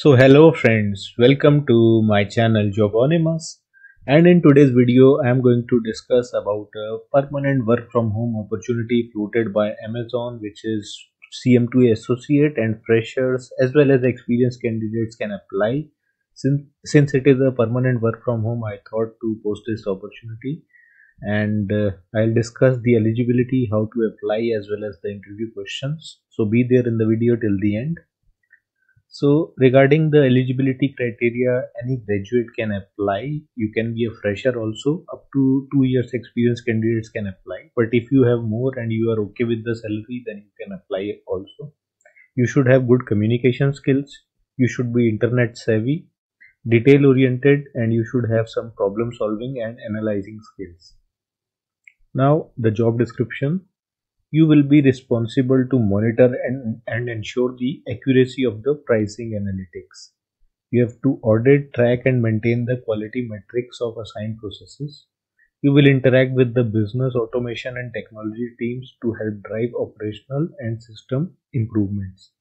So hello friends, welcome to my channel Jobonymous, and in today's video I am going to discuss about a permanent work from home opportunity floated by Amazon, which is CMT Associate and freshers as well as experienced candidates can apply. Since it is a permanent work from home, I thought to post this opportunity, and I'll discuss the eligibility, how to apply as well as the interview questions. So be there in the video till the end. So regarding the eligibility criteria, any graduate can apply. You can be a fresher also. Up to 2 years experience candidates can apply. But if you have more and you are okay with the salary, then you can apply also. You should have good communication skills. You should be internet savvy, detail oriented, and you should have some problem solving and analyzing skills. Now the job description. You will be responsible to monitor and ensure the accuracy of the pricing analytics. You have to audit, track and maintain the quality metrics of assigned processes. You will interact with the business, automation and technology teams to help drive operational and system improvements.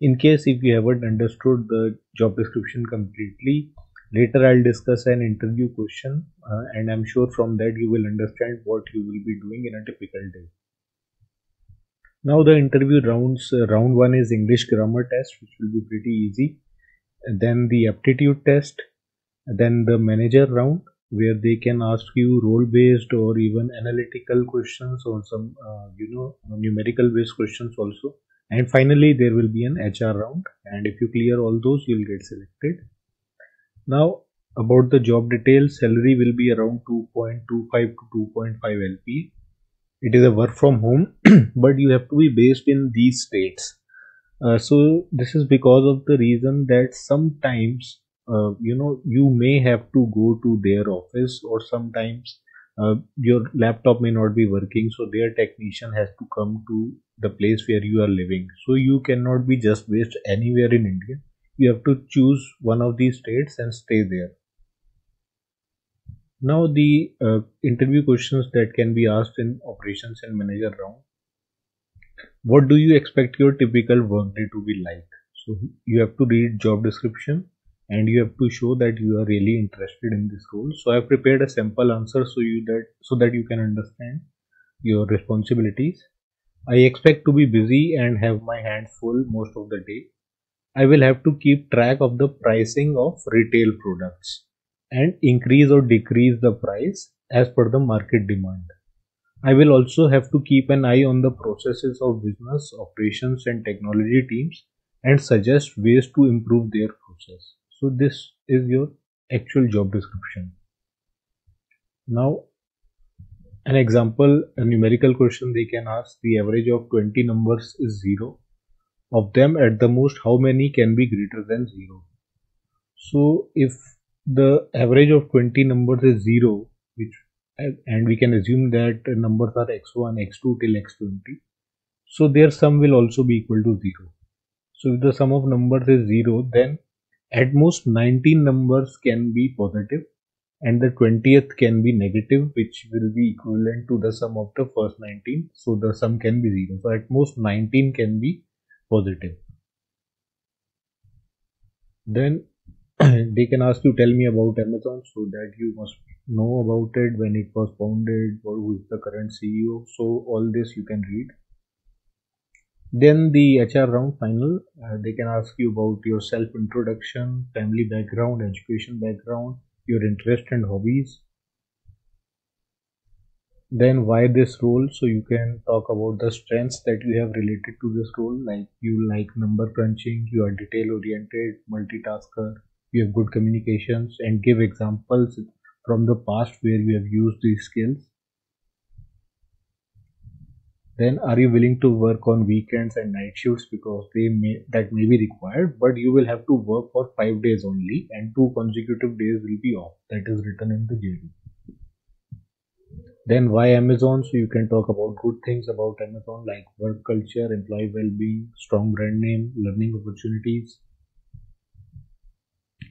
In case if you haven't understood the job description completely, later I'll discuss an interview question and I'm sure from that you will understand what you will be doing in a typical day. Now the interview rounds, round 1 is English grammar test, which will be pretty easy, and then the aptitude test, then the manager round where they can ask you role based or even analytical questions or some numerical based questions also, and finally there will be an HR round, and if you clear all those you will get selected. Now about the job details, salary will be around 2.25 to 2.5 LPA. It is a work from home but you have to be based in these states, so this is because of the reason that sometimes you may have to go to their office, or sometimes your laptop may not be working, so their technician has to come to the place where you are living. So you cannot be just based anywhere in India. You have to choose one of these states and stay there. Now the interview questions that can be asked in operations and manager round. What do you expect your typical workday to be like? So you have to read job description and you have to show that you are really interested in this role. So I have prepared a sample answer so that you can understand your responsibilities. I expect to be busy and have my hands full most of the day. I will have to keep track of the pricing of retail products and increase or decrease the price as per the market demand. I will also have to keep an eye on the processes of business, operations and technology teams and suggest ways to improve their process. So this is your actual job description. Now an example, a numerical question they can ask. The average of 20 numbers is 0. Of them, at the most, how many can be greater than 0? So if the average of 20 numbers is 0, and we can assume that numbers are x1, x2 till x20. So their sum will also be equal to 0. So if the sum of numbers is 0, then at most 19 numbers can be positive and the 20th can be negative, which will be equivalent to the sum of the first 19. So the sum can be 0. So at most 19 can be positive. Then they can ask you, tell me about Amazon, so that you must know about it, when it was founded, or who is the current CEO. So all this you can read. Then the HR round final, they can ask you about your self-introduction, family background, education background, your interest and hobbies. Then why this role, so you can talk about the strengths that you have related to this role, like you like number crunching, you are detail oriented, multitasker, you have good communications, and give examples from the past where you have used these skills. Then are you willing to work on weekends and night shifts, because that may be required, but you will have to work for 5 days only and 2 consecutive days will be off. That is written in the JD. Then why Amazon, so you can talk about good things about Amazon like work culture, employee well-being, strong brand name, learning opportunities.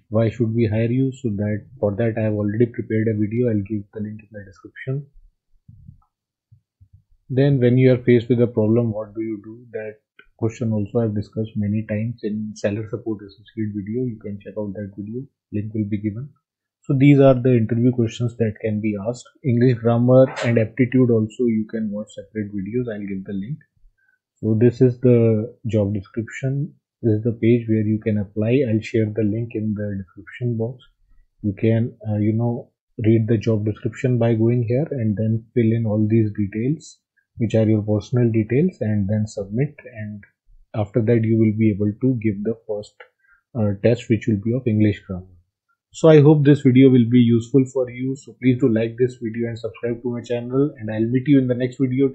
Why should we hire you? So that for that I have already prepared a video. I'll give the link in the description. Then when you are faced with a problem, what do you do? That question also I've discussed many times in Seller Support Associate video. You can check out that video, link will be given. So these are the interview questions that can be asked. English grammar and aptitude also you can watch separate videos, I'll give the link. So this is the job description. This is the page where you can apply. I'll share the link in the description box. You can read the job description by going here and then fill in all these details, which are your personal details, and then submit. And after that you will be able to give the first test, which will be of English grammar. So I hope this video will be useful for you. So please do like this video and subscribe to my channel, and I'll meet you in the next video.